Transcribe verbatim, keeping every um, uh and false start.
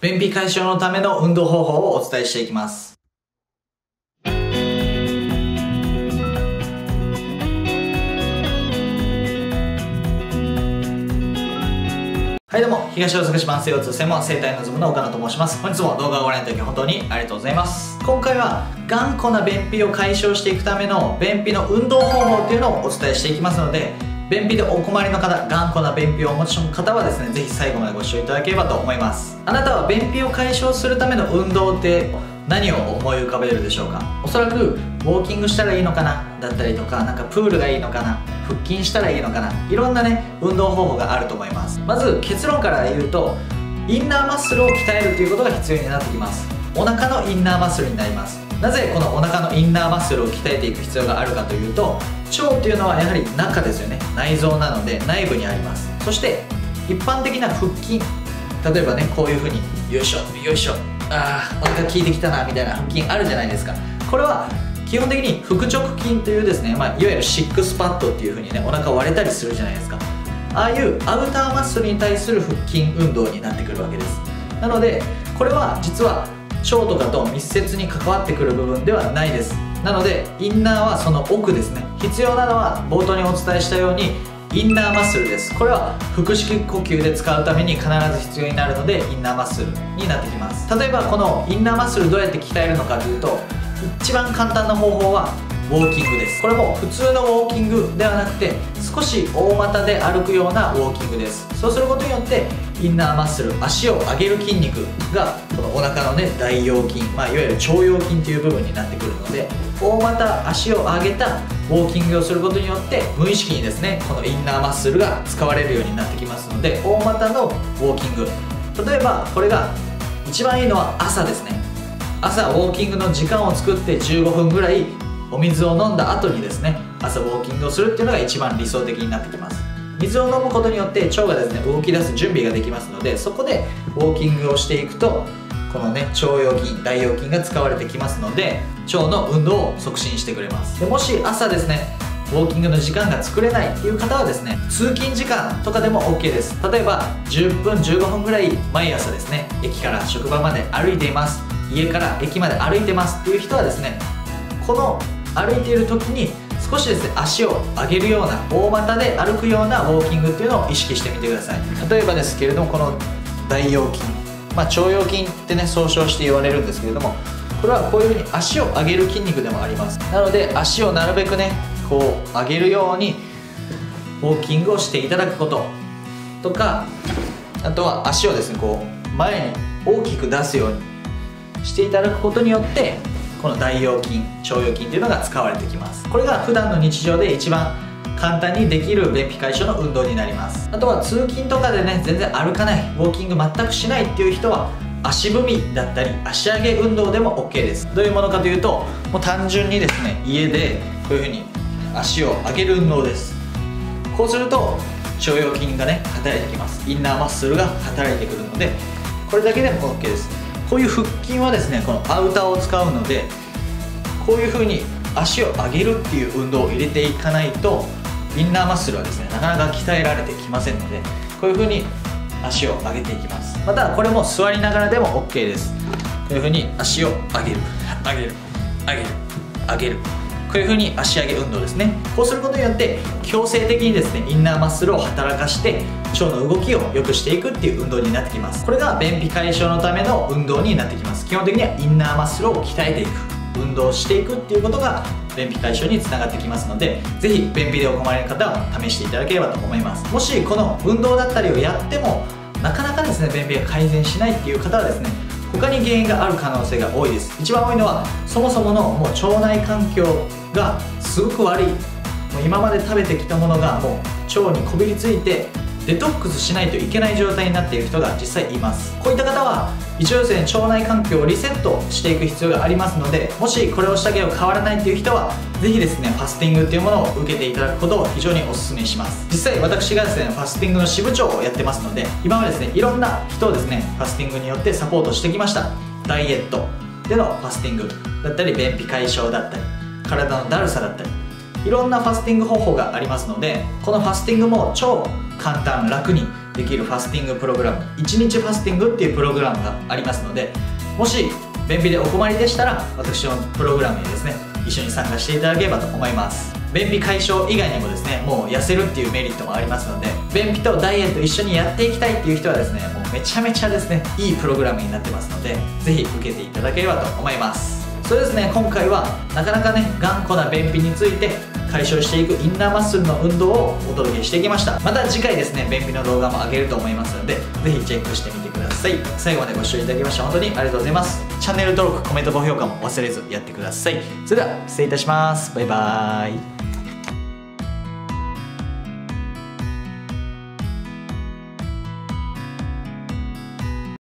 便秘解消のための運動方法をお伝えしていきます。はいどうも、東大阪市慢性腰痛専門整体のズムの岡野と申します。本日も動画をご覧いただき本当にありがとうございます。今回は頑固な便秘を解消していくための便秘の運動方法っていうのをお伝えしていきますので、便秘でお困りの方、頑固な便秘をお持ちの方はですね、ぜひ最後までご視聴いただければと思います。あなたは便秘を解消するための運動って何を思い浮かべるでしょうか？おそらくウォーキングしたらいいのかなだったりとか、なんかプールがいいのかな、腹筋したらいいのかな、いろんなね運動方法があると思います。まず結論から言うと、インナーマッスルを鍛えるということが必要になってきます。お腹のインナーマッスルになります。なぜこのお腹のインナーマッスルを鍛えていく必要があるかというと、腸っていうのはやはり中ですよね。内臓なので内部にあります。そして一般的な腹筋、例えばねこういうふうによいしょよいしょ、あーお腹効いてきたなみたいな腹筋あるじゃないですか。これは基本的に腹直筋というですね、まあ、いわゆるシックスパッドっていうふうにね、お腹割れたりするじゃないですか。ああいうアウターマッスルに対する腹筋運動になってくるわけです。なのでこれは実は腸とかと密接に関わってくる部分ではないです。なのでインナーはその奥ですね。必要なのは冒頭にお伝えしたようにインナーマッスルです。これは腹式呼吸で使うために必ず必要になるので、インナーマッスルになってきます。例えばこのインナーマッスルどうやって鍛えるのかというと、一番簡単な方法はウォーキングです。これも普通のウォーキングではなくて、少し大股で歩くようなウォーキングです。そうすることによってインナーマッスル、足を上げる筋肉がこのお腹のね大腰筋、まあ、いわゆる腸腰筋という部分になってくるので、大股足を上げたウォーキングをすることによって無意識にですねこのインナーマッスルが使われるようになってきますので、大股のウォーキング、例えばこれが一番いいのは朝ですね。朝ウォーキングの時間を作ってじゅうごふんぐらいお水を飲んだ後にですね、朝ウォーキングをするっていうのが一番理想的になってきます。水を飲むことによって腸がですね動き出す準備ができますので、そこでウォーキングをしていくとこのね腸腰筋、大腰筋が使われてきますので、腸の運動を促進してくれます。でもし朝ですねウォーキングの時間が作れないっていう方はですね、通勤時間とかでも OK です。例えばじゅっぷんじゅうごふんぐらい毎朝ですね、駅から職場まで歩いています、家から駅まで歩いてますっていう人はですね、この歩いている時に少しですね足を上げるような大股で歩くようなウォーキングっていうのを意識してみてください。例えばですけれどもこの大腰筋、まあ、腸腰筋ってね総称して言われるんですけれども、これはこういうふうに足を上げる筋肉でもあります。なので足をなるべくねこう上げるようにウォーキングをしていただくこととか、あとは足をですねこう前に大きく出すようにしていただくことによってこの大腰筋、腸腰筋っていうのが使われてきます。これが普段の日常で一番簡単にできる便秘解消の運動になります。あとは通勤とかでね全然歩かない、ウォーキング全くしないっていう人は足踏みだったり足上げ運動でも OK です。どういうものかというと、もう単純にですね家でこういうふうに足を上げる運動です。こうすると腸腰筋がね働いてきます。インナーマッスルが働いてくるので、これだけでも OK です。こういう腹筋はですねこのアウターを使うので、こういう風に足を上げるっていう運動を入れていかないとインナーマッスルはですねなかなか鍛えられてきませんので、こういう風に足を上げていきます。またこれも座りながらでも OK です。こういう風に足を上げる上げる上げる上げる、こういう風に足上げ運動ですね。こうすることによって強制的にですねインナーマッスルを働かして腸の動きを良くしていくっていう運動になってきます。これが便秘解消のための運動になってきます。基本的にはインナーマッスルを鍛えていく、運動していくっていうことが便秘解消につながってきますので、是非便秘でお困りの方は試していただければと思います。もしこの運動だったりをやってもなかなかですね便秘が改善しないっていう方はですね、他に原因がある可能性が多いです。一番多いのはそもそものもう腸内環境がすごく悪い、もう今まで食べてきたものがもう腸にこびりついてデトックスしないといけない状態になっている人が実際います。こういった方は一応ですね腸内環境をリセットしていく必要がありますので、もしこれをしたけど変わらないという人はぜひですねファスティングというものを受けていただくことを非常におすすめします。実際私がですねファスティングの支部長をやってますので、今はですねいろんな人をですねファスティングによってサポートしてきました。ダイエットでのファスティングだったり便秘解消だったり体のだるさだったり、いろんなファスティング方法がありますので、このファスティングも超簡単楽にできるファスティングプログラム、いちにちファスティングっていうプログラムがありますので、もし便秘でお困りでしたら私のプログラムにですね一緒に参加していただければと思います。便秘解消以外にもですねもう痩せるっていうメリットもありますので、便秘とダイエット一緒にやっていきたいっていう人はですねもうめちゃめちゃですねいいプログラムになってますので、ぜひ受けていただければと思います。そうですね、今回はなかなかね頑固な便秘について解消していくインナーマッスルの運動をお届けしてきました。また次回ですね便秘の動画も上げると思いますので、ぜひチェックしてみてください。最後までご視聴いただきまして本当にありがとうございます。チャンネル登録、コメント、高評価も忘れずやってください。それでは失礼いたします。バイバーイ。